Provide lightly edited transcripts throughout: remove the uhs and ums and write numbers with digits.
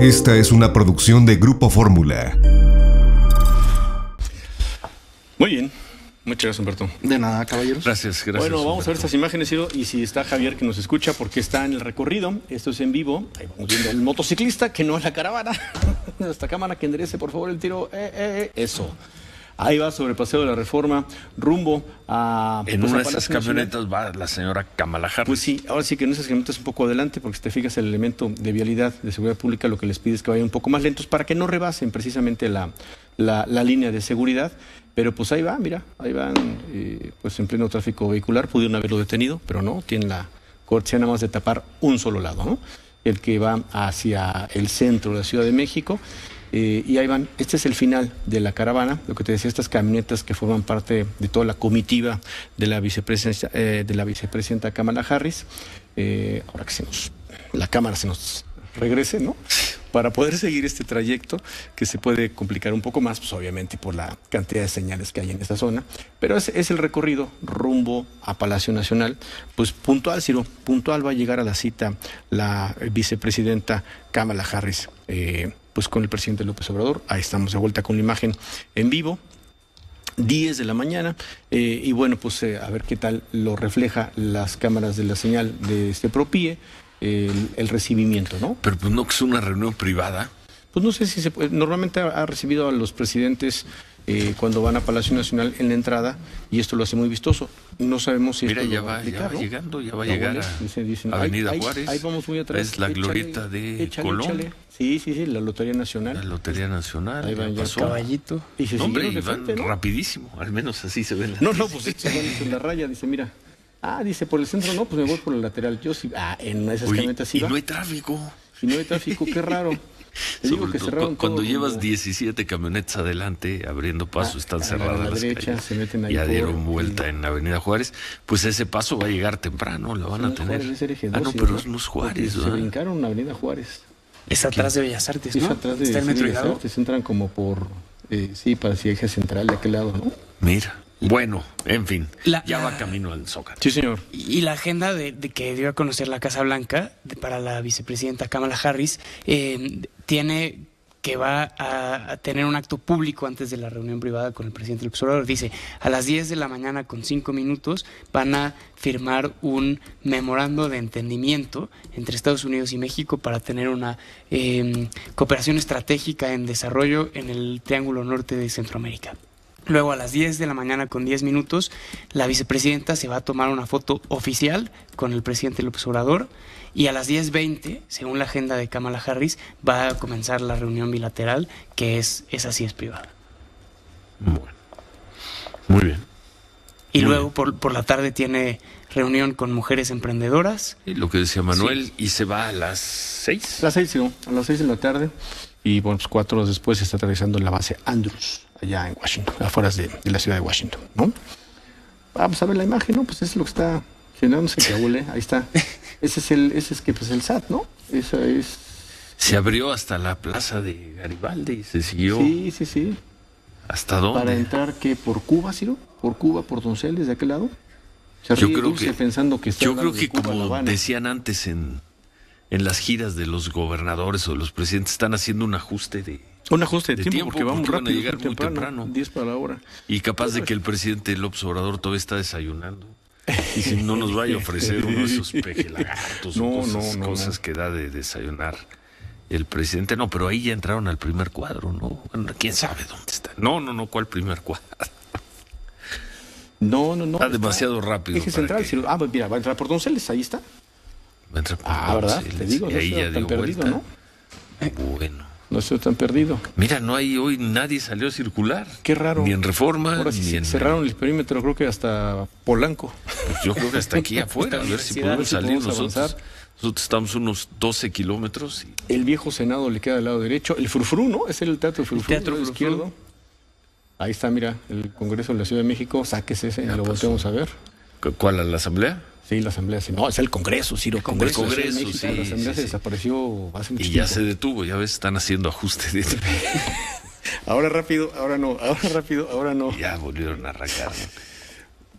Esta es una producción de Grupo Fórmula. Muy bien. Muchas gracias, Humberto. De nada, caballeros. Gracias, gracias. Bueno, vamos Humberto. A ver estas imágenes, Ciro, y si está Javier que nos escucha, porque está en el recorrido. Esto es en vivo. Ahí vamos viendo al motociclista, que no es la caravana. Nuestra cámara que enderece, por favor, el tiro. Eso. Ahí va sobre el Paseo de la Reforma, rumbo a... En una de esas camionetas va la señora Kamala Harris. Pues sí, ahora sí que en esas camionetas un poco adelante, porque si te fijas el elemento de vialidad, de seguridad pública, lo que les pide es que vayan un poco más lentos para que no rebasen precisamente la línea de seguridad. Pero pues ahí va, mira, ahí van, pues en pleno tráfico vehicular, pudieron haberlo detenido, pero no, tienen la cortesía nada más de tapar un solo lado, ¿no? El que va hacia el centro de la Ciudad de México. Y ahí van, este es el final de la caravana, lo que te decía, estas camionetas que forman parte de toda la comitiva de la vicepresidenta Kamala Harris, ahora que la cámara se nos regrese, ¿no? Para poder seguir este trayecto, que se puede complicar un poco más, pues obviamente por la cantidad de señales que hay en esta zona, pero es el recorrido rumbo a Palacio Nacional, pues puntual, Ciro, puntual va a llegar a la cita la vicepresidenta Kamala Harris, pues con el presidente López Obrador. Ahí estamos de vuelta con la imagen en vivo, 10 de la mañana, y bueno, pues a ver qué tal lo refleja las cámaras de la señal de este Propie, el recibimiento, ¿no? Pero pues no, que es una reunión privada. Pues no sé si se puede, normalmente ha recibido a los presidentes cuando van a Palacio Nacional en la entrada, y esto lo hace muy vistoso. No sabemos si... Mira, esto ya va ¿no? llegando, ya va a llegar a Avenida Juárez. Ahí vamos muy atrás. Es la glorieta de Colón. Sí, la Lotería Nacional. La Lotería Nacional. Ahí van ya caballito. Y se hombre, de frente, van, ¿no? Rapidísimo, al menos así se ve. No, pues se van en la raya, dice, mira. Ah, dice, por el centro no, pues me voy por el lateral. Yo sí, en esas camionetas sí va. Y no hay tráfico. Y no hay tráfico, qué raro. Te digo que cerraron cuando todo, llevas 17 camionetas adelante, abriendo paso, están cerradas las derecha, calles. Se meten ahí ya dieron vuelta en la Avenida Juárez, pues ese paso va a llegar temprano, la van a tener. Juárez, no, pero es los Juárez. Se brincaron la Avenida Juárez. Es atrás de Bellas Artes, ¿no? Es atrás de Bellas Artes, entran como por, sí, parecía Eje Central de aquel lado, ¿no? Mira. Bueno, en fin, ya va camino al Zócalo. Sí, señor. Y la agenda de que dio a conocer la Casa Blanca para la vicepresidenta Kamala Harris tiene que va a tener un acto público antes de la reunión privada con el presidente López Obrador. Dice, a las 10 de la mañana con 5 minutos van a firmar un memorando de entendimiento entre Estados Unidos y México para tener una cooperación estratégica en desarrollo en el Triángulo Norte de Centroamérica. Luego a las 10 de la mañana con 10 minutos la vicepresidenta se va a tomar una foto oficial con el presidente López Obrador y a las 10:20, según la agenda de Kamala Harris, va a comenzar la reunión bilateral que es privada. Bueno. Muy bien. Y muy luego por la tarde tiene reunión con mujeres emprendedoras. Y lo que decía Manuel, sí. Y se va a las 6. Las 6, sí, a las 6 de la tarde. Y bueno, pues 4 horas después se está aterrizando en la base Andrews, allá en Washington, afuera de la ciudad de Washington, ¿no? Vamos a ver la imagen, ¿no? Pues eso es lo que está generándose, que abuele, ahí está. Ese es el SAT, ¿no? Esa es... Se abrió hasta la Plaza de Garibaldi y se siguió... Sí. ¿Hasta dónde? Para entrar, ¿qué? ¿Por Cuba, Ciro? ¿Por Cuba, por Donceles, de aquel lado? Se yo creo que... Pensando que está yo creo que Cuba, como decían antes en las giras de los gobernadores o de los presidentes, están haciendo un ajuste de tiempo porque vamos rápido, van a llegar muy temprano, 10 para la hora. Y capaz de que el presidente López Obrador todavía está desayunando. Y si no nos vaya a ofrecer uno de esos pejelagartos, cosas que da de desayunar el presidente. No, pero ahí ya entraron al primer cuadro, ¿no? Bueno, quién sabe dónde está. No, ¿cuál primer cuadro? No. Está demasiado rápido. Eje Central. Que... mira, va a entrar por Donceles, ahí está. ¿Verdad? Te digo, no estoy tan perdido, ¿no? Bueno. No estoy tan perdido. Mira, no hay hoy, nadie salió a circular. Qué raro. Ni en Reforma, ahora sí, ni en... Cerraron el perímetro, creo que hasta Polanco. Pues yo creo que hasta aquí afuera, a ver si podemos salir nosotros. Nosotros estamos unos 12 kilómetros. Y... El viejo Senado le queda al lado derecho. El Frufru, ¿no? Es el Teatro Frufru. El Teatro izquierdo. Ahí está, mira, el Congreso de la Ciudad de México. Sáquese ese, lo volteamos a ver. ¿Cuál? ¿La Asamblea? Sí, la Asamblea. No, es el Congreso, Ciro. El Congreso, México, sí. La Asamblea se desapareció hace mucho tiempo. Ya se detuvo, ya ves, están haciendo ajustes. Ahora rápido, ahora no. Ya volvieron a arrancar.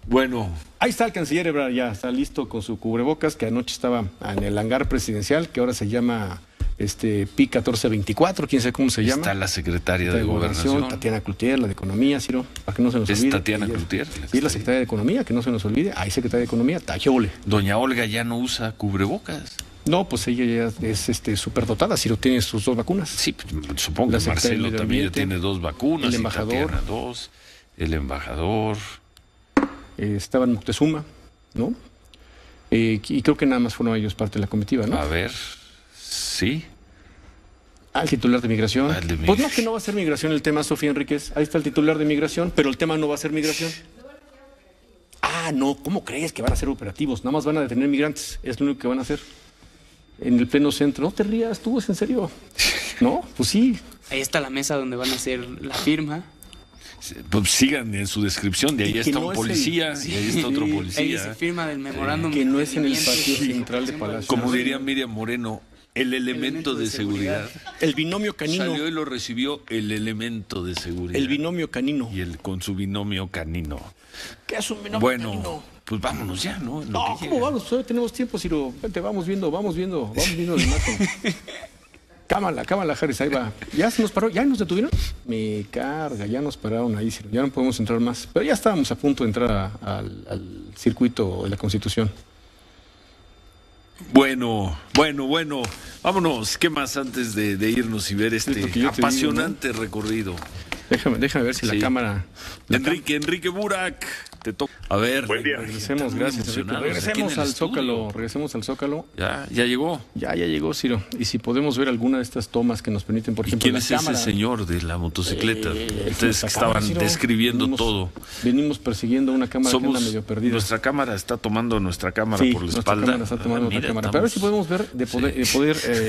Bueno. Ahí está el canciller Ebrard, ya está listo con su cubrebocas, que anoche estaba en el hangar presidencial, que ahora se llama PIC 1424, quién sabe cómo se llama. Está la secretaria de Gobernación, Tatiana Cloutier, la de Economía, Ciro, para que no se nos olvide. Es Tatiana Cloutier. Y la secretaria de Economía, que no se nos olvide. Hay secretaria de Economía, Tajeole. Doña Olga ya no usa cubrebocas. No, pues ella ya es superdotada, Ciro, tiene sus dos vacunas. Sí, pues, supongo que Marcelo también ya tiene dos vacunas. El embajador. Y Tatiana, dos. El embajador. Estaban Moctezuma, ¿no? Y creo que nada más fueron ellos parte de la comitiva, ¿no? A ver, sí. Al titular de migración. Pues no, que no va a ser migración el tema, Sofía Enríquez. Ahí está el titular de migración, pero el tema no va a ser migración. Ah, no, ¿cómo crees que van a ser operativos? Nada más van a detener migrantes, es lo único que van a hacer. En el pleno centro, no te rías, tú, ¿es en serio? No, pues sí. Ahí está la mesa donde van a hacer la firma. Pues sigan en su descripción, de ahí está un policía y ahí está otro policía. Ahí se firma del memorándum. Que no es en el patio central de Palacio. Como diría Miriam Moreno, el elemento de seguridad. El binomio canino. Salió y lo recibió el elemento de seguridad. El binomio canino. Y él con su binomio canino. ¿Qué es un binomio canino? Pues vámonos ya, ¿no? No, ¿cómo vamos? Todavía tenemos tiempo, Ciro. Vente, vamos viendo el mapa. Cámara, Harris, ahí va. Ya se nos paró, ya nos detuvieron. Me carga, ya nos pararon ahí, Ciro. Ya no podemos entrar más. Pero ya estábamos a punto de entrar al circuito de la Constitución. Bueno. Vámonos. ¿Qué más antes de irnos y ver este apasionante recorrido? Déjame ver si la cámara... Enrique Burak. A ver, buen día. Regresemos al Zócalo. Ya llegó. Ya llegó, Ciro. Y si podemos ver alguna de estas tomas que nos permiten, por ejemplo, la cámara. ¿Quién es ese señor de la motocicleta? Ustedes que estaban describiendo todo. Venimos persiguiendo una cámara que anda medio perdida. Nuestra cámara está tomando por la espalda. Pero a ver si podemos ver,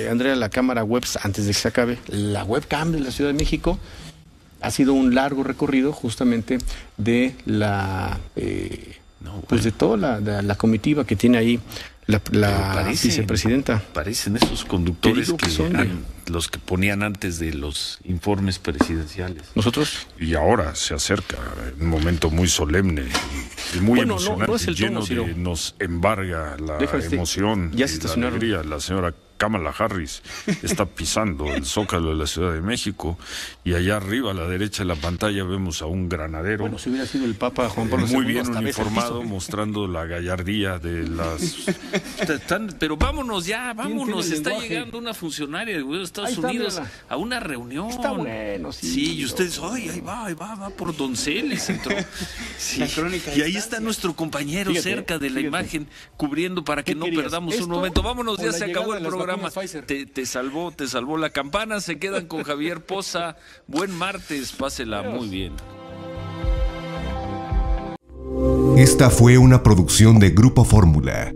Andrea, la cámara web antes de que se acabe. La webcam de la Ciudad de México. Ha sido un largo recorrido justamente de la de toda la comitiva que tiene ahí la vicepresidenta. Parecen esos conductores que son los que ponían antes de los informes presidenciales. Nosotros. Y ahora se acerca un momento muy solemne y muy emocionante. No es el tono, lleno de, nos embarga la emoción. Ya se estacionaron. La señora Kamala Harris está pisando el Zócalo de la Ciudad de México y allá arriba a la derecha de la pantalla vemos a un granadero. Bueno, si hubiera sido el Papa Juan Pablo II, muy bien uniformado, mostrando la gallardía de las... Pero vámonos ya, vámonos. Está llegando una funcionaria de Estados Unidos a una reunión. Está bueno, sí. Sí, y ustedes, ay, ahí va por Donceles. Sí. Y ahí está nuestro compañero cerca de la imagen, cubriendo para que no perdamos un momento. Vámonos, ya se acabó el programa. Te salvó la campana. Se quedan con Javier Poza. Buen martes, pásela muy bien. Esta fue una producción de Grupo Fórmula.